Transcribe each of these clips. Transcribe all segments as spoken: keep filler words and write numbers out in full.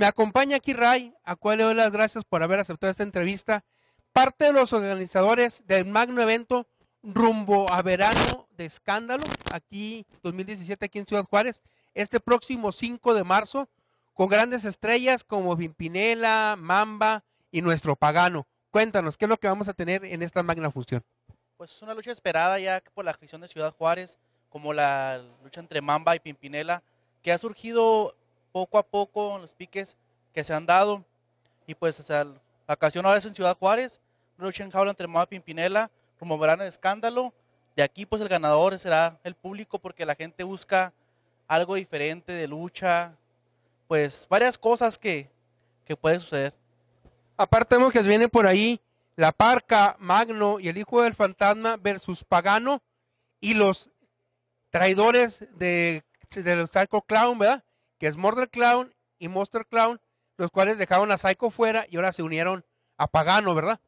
Me acompaña aquí Ray, a cual le doy las gracias por haber aceptado esta entrevista. Parte de los organizadores del magno evento rumbo a verano de escándalo, aquí dos mil diecisiete, aquí en Ciudad Juárez, este próximo cinco de marzo, con grandes estrellas como Pimpinela, Mamba y nuestro Pagano. Cuéntanos, ¿qué es lo que vamos a tener en esta magna función? Pues es una lucha esperada ya por la afición de Ciudad Juárez, como la lucha entre Mamba y Pimpinela, que ha surgido poco a poco en los piques que se han dado. Y pues o sea, la ocasión ahora es en Ciudad Juárez, una lucha en jaula entre Mamba y Pimpinela, rumbo a verano de escándalo. De aquí pues el ganador será el público, porque la gente busca algo diferente de lucha, pues varias cosas que, que puede suceder. Aparte vemos que viene por ahí La Parca, Magno y el Hijo del Fantasma versus Pagano y los traidores de, de los Psycho Clown, ¿verdad? Que es Murder Clown y Monster Clown, los cuales dejaron a Psycho fuera y ahora se unieron a Pagano, ¿verdad?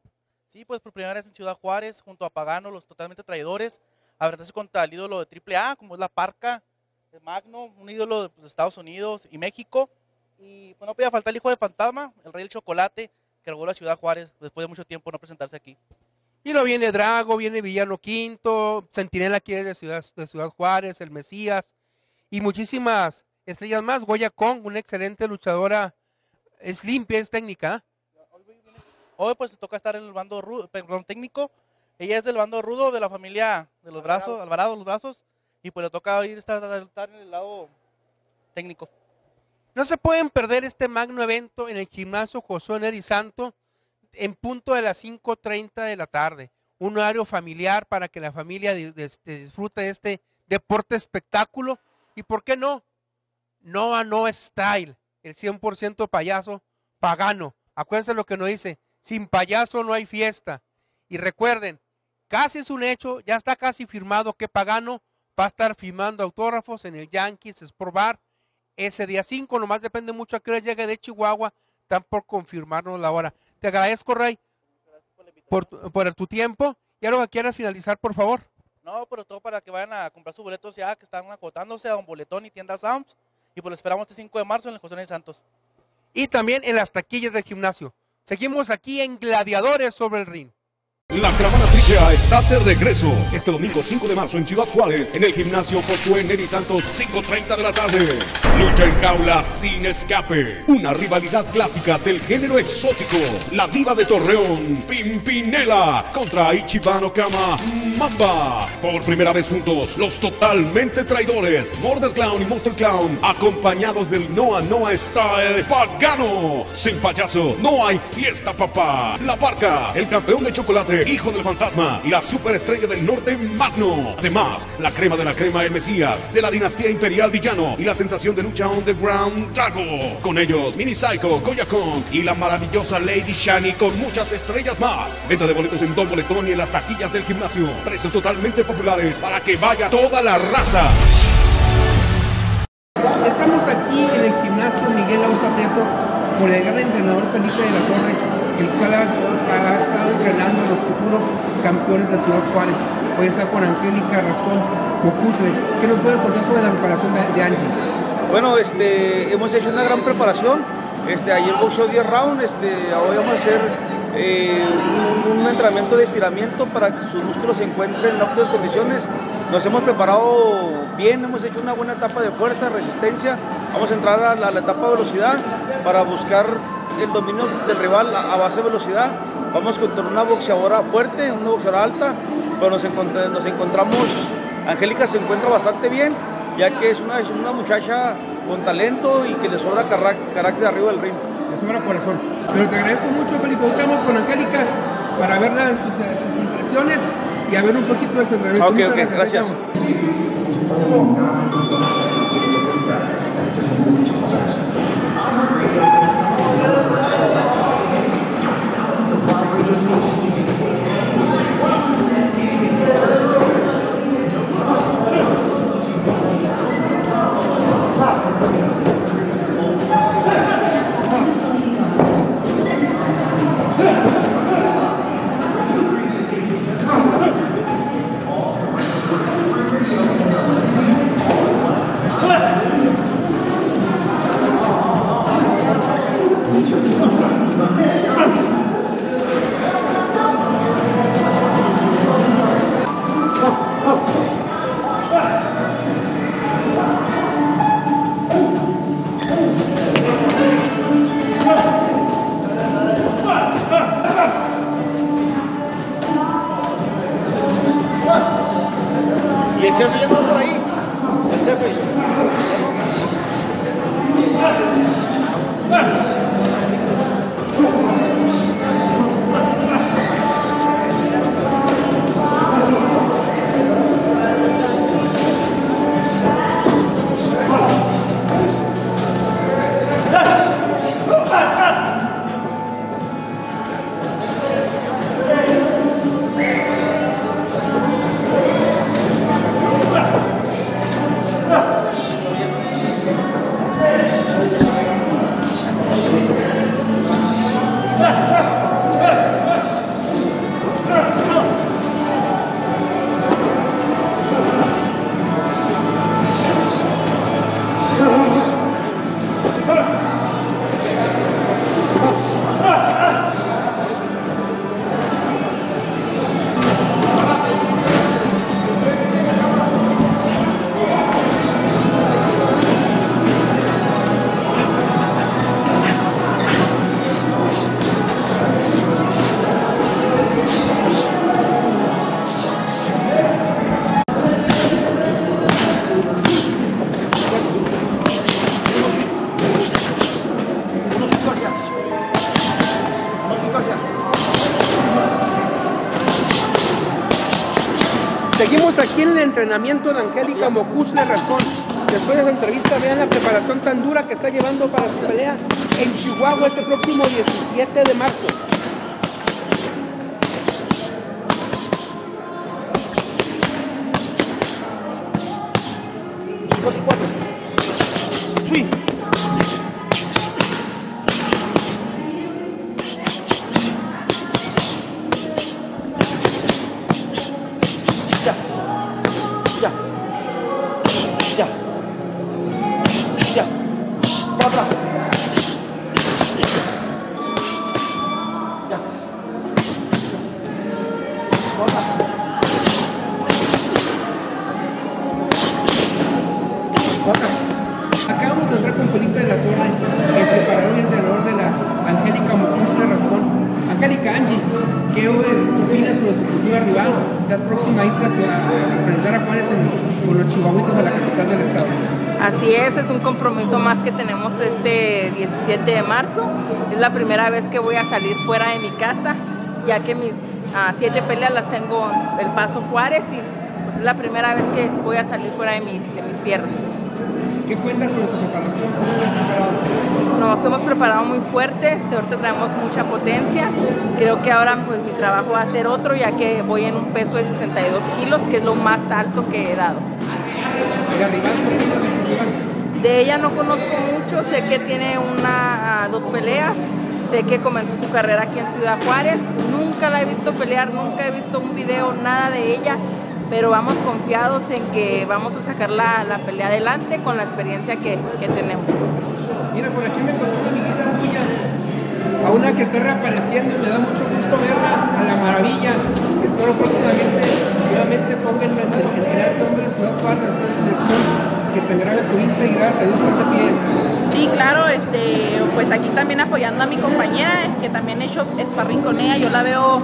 Sí, pues por primera vez en Ciudad Juárez, junto a Pagano, los totalmente traidores, abratarse contra el ídolo de Triple A, como es La Parca, el Magno, un ídolo de pues, Estados Unidos y México. Y pues, no podía faltar el Hijo del Fantasma, el Rey del Chocolate, que llegó a la Ciudad Juárez después de mucho tiempo no presentarse aquí. Y lo viene Drago, viene Villano Quinto, Sentinela aquí de Ciudad, de Ciudad Juárez, el Mesías, y muchísimas estrellas más. Goya Kong, una excelente luchadora, es limpia, es técnica. Hoy pues le toca estar en el bando rudo, perdón, técnico. Ella es del bando rudo de la familia de los Alvarado. Brazos, Alvarado de los Brazos. Y pues le toca ir estar, estar en el lado técnico. No se pueden perder este magno evento en el gimnasio Josué Neri Santos en punto de las cinco treinta de la tarde. Un horario familiar para que la familia de, de, de disfrute de este deporte espectáculo. Y por qué no, Noa Noa Style, el cien por ciento payaso Pagano. Acuérdense lo que nos dice, sin payaso no hay fiesta. Y recuerden, casi es un hecho, ya está casi firmado que Pagano va a estar firmando autógrafos en el Yankees Sport Bar ese día cinco, nomás depende mucho a qué hora llegue de Chihuahua, están por confirmarnos la hora. Te agradezco, Ray, por, por, por tu tiempo. ¿Y algo que quieras finalizar, por favor? No, pero todo para que vayan a comprar sus boletos ya que están acotándose a Don Boletón y Tienda Sounds, y pues lo esperamos este cinco de marzo en el José Neri Santos. Y también en las taquillas del gimnasio. Seguimos aquí en Gladiadores sobre el Ring. La caravana Triple A está de regreso este domingo cinco de marzo en Ciudad Juárez, en el gimnasio Josué Neri Santos, cinco treinta de la tarde. Lucha en jaula sin escape. Una rivalidad clásica del género exótico. La diva de Torreón, Pimpinela, contra Ichiban Okama, Mamba. Por primera vez juntos, los totalmente traidores, Murder Clown y Monster Clown, acompañados del Noa Noa Style, Pagano. Sin payaso, no hay fiesta, papá. La Parca, el campeón de chocolate, Hijo del Fantasma y la superestrella del norte, Magno. Además, la crema de la crema, el Mesías, de la dinastía imperial Villano y la sensación de lucha underground, Drago. Con ellos, Mini Psycho, Goya Kong y la maravillosa Lady Shani, con muchas estrellas más. Venta de boletos en Don Boletón y en las taquillas del gimnasio. Precios totalmente populares para que vaya toda la raza. Estamos aquí en el gimnasio Miguel Auza Prieto con el gran entrenador Felipe de la Torre, el cual ha, ha estado entrenando a los futuros campeones de Ciudad Juárez. Hoy está con Angélica Rascón. ¿Qué nos puede contar sobre la preparación de, de Angie? Bueno, este, hemos hecho una gran preparación. Este, ayer boxeó diez rounds, este, hoy vamos a hacer eh, un, un entrenamiento de estiramiento para que sus músculos se encuentren en óptimas condiciones. Nos hemos preparado bien, hemos hecho una buena etapa de fuerza, resistencia. Vamos a entrar a la, a la etapa de velocidad para buscar el dominio del rival a base de velocidad. Vamos contra una boxeadora fuerte, una boxeadora alta, pero nos, encont nos encontramos, Angélica se encuentra bastante bien, ya que es una, una muchacha con talento y que le sobra carácter arriba del ring. Le sobra corazón. Pero te agradezco mucho, Felipe. Estamos con Angélica para ver las, sus, sus impresiones y a ver un poquito de ese revés. Okay, okay, gracias. pasado por ahí. El jefe. Seguimos aquí en el entrenamiento de Angélica Mocusle Rascón. Después de la entrevista, vean la preparación tan dura que está llevando para su pelea en Chihuahua este próximo diecisiete de marzo. Acabamos de entrar con Felipe de la Torre, el preparador y entrenador de la Angélica Mocusle Rascón. Angélica, Angie, ¿qué opinas sobre tu futura rival? La próxima ida a enfrentar a Juárez en, con los chihuahuitas de la capital del estado. Así es, es un compromiso más que tenemos este diecisiete de marzo. Es la primera vez que voy a salir fuera de mi casa, ya que mis uh, siete peleas las tengo en El Paso, Juárez, y pues, es la primera vez que voy a salir fuera de, mi, de mis tierras. ¿Qué cuentas sobre tu preparación? ¿Cómo te has preparado? Nos hemos preparado muy fuerte, este, ahorita traemos mucha potencia. Creo que ahora pues mi trabajo va a ser otro, ya que voy en un peso de sesenta y dos kilos, que es lo más alto que he dado. ¿Y la rival? ¿Qué opinas de tu rival? De ella no conozco mucho, sé que tiene una, dos peleas, sé que comenzó su carrera aquí en Ciudad Juárez. Nunca la he visto pelear, nunca he visto un video, nada de ella. Pero vamos confiados en que vamos a sacar la, la pelea adelante con la experiencia que, que tenemos. Mira, por aquí me encontré una amiguita tuya, a una que está reapareciendo y me da mucho gusto verla, a la maravilla. Espero próximamente, nuevamente pongan en el nombre de Ciudad Juárez, que tendrá la turista y gracias a Dios estás de pie. Sí, claro, este, pues aquí también apoyando a mi compañera, que también he hecho sparring con ella, yo la veo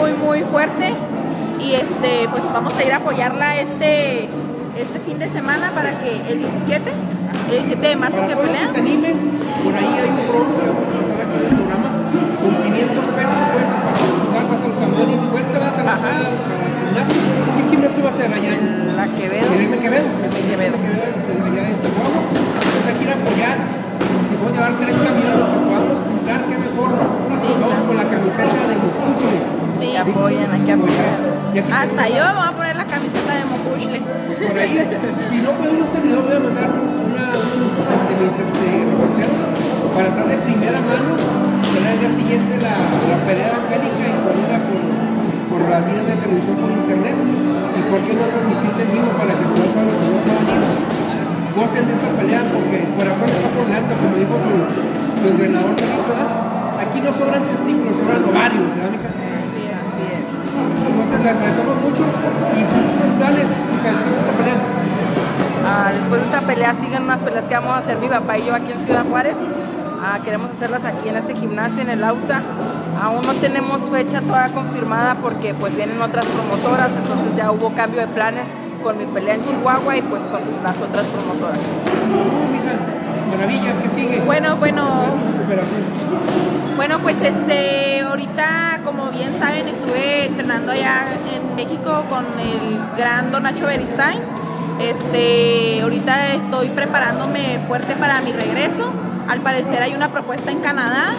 muy, muy fuerte. Y este, pues vamos a ir a apoyarla este, este fin de semana para que el diecisiete de marzo para que todos pelea. Los que se animen, por ahí hay un promo que vamos a pasar aquí en el programa. Con quinientos pesos puedes participar, vas al campeón y de vuelta vas a la entrada para el gimnasio. ¿Qué gimnasio va a ser allá en la Quevedo? En el Quevedo. En Quevedo. Allá en Chihuahua. Vamos aquí a apoyar. Si podemos llevar tres camiones los que podamos juntar, qué mejor. Sí, todos con la camiseta de Mocusle. Sí, sí, apoyan, hay que apoyar. Hasta yo me voy a poner la camiseta de Mocusle. Pues por ahí, si no puede un servidor, voy a mandar una, una de mis este, reporteros para estar de primera mano, tener al día siguiente la, la pelea de Angélica y ponerla por, por las vías de televisión por internet. Y por qué no transmitirla en vivo para que sus hermanos que no puedan ir gocen de esta pelea, porque el corazón está por delante, como dijo tu, tu entrenador Felipe. Aquí no sobran testículos, sobran ovarios, ¿verdad, mija? Entonces les agradecemos mucho y tus planes después de esta pelea. Ah, después de esta pelea siguen unas peleas que vamos a hacer mi papá y yo aquí en Ciudad Juárez. Ah, queremos hacerlas aquí en este gimnasio, en el Auza. Aún no tenemos fecha toda confirmada porque pues vienen otras promotoras, entonces ya hubo cambio de planes con mi pelea en Chihuahua y pues con las otras promotoras. Oh, mira, maravilla, ¿qué sigue? Bueno, bueno. Bueno, pues este, ahorita, como bien saben, estuve entrenando allá en México con el gran Don Nacho Beristain. Este, ahorita estoy preparándome fuerte para mi regreso. Al parecer hay una propuesta en Canadá.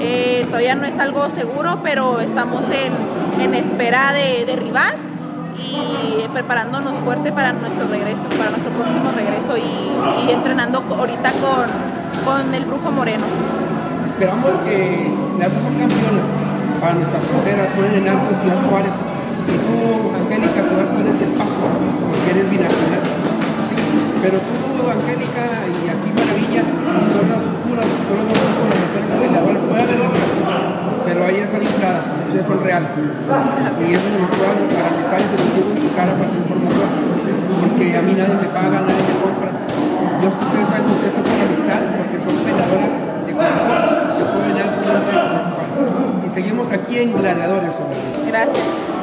Eh, todavía no es algo seguro, pero estamos en, en espera de, de rival y preparándonos fuerte para nuestro regreso, para nuestro próximo regreso y, y entrenando ahorita con, con el Brujo Moreno. Esperamos que las dos campeonas para nuestra frontera ponen en alto Ciudad Juárez. Y tú, Angélica, Ciudad Juárez del Paso, porque eres binacional. ¿Sí? Pero tú, Angélica, y aquí Maravilla, son las puras, son las dos mujeres peleadoras. Puede haber otras, pero ellas son infladas, ustedes son reales. Y eso se nos puede garantizar y se nos digo en su cara para que información. Porque a mí nadie me paga, nadie me compra. Yo, ustedes saben que ustedes son por amistad, porque son peleadoras de corazón que pueden alto nombre de Ciudad Juárez. Y seguimos aquí en Gladiadores Sobre el Ring. Gracias.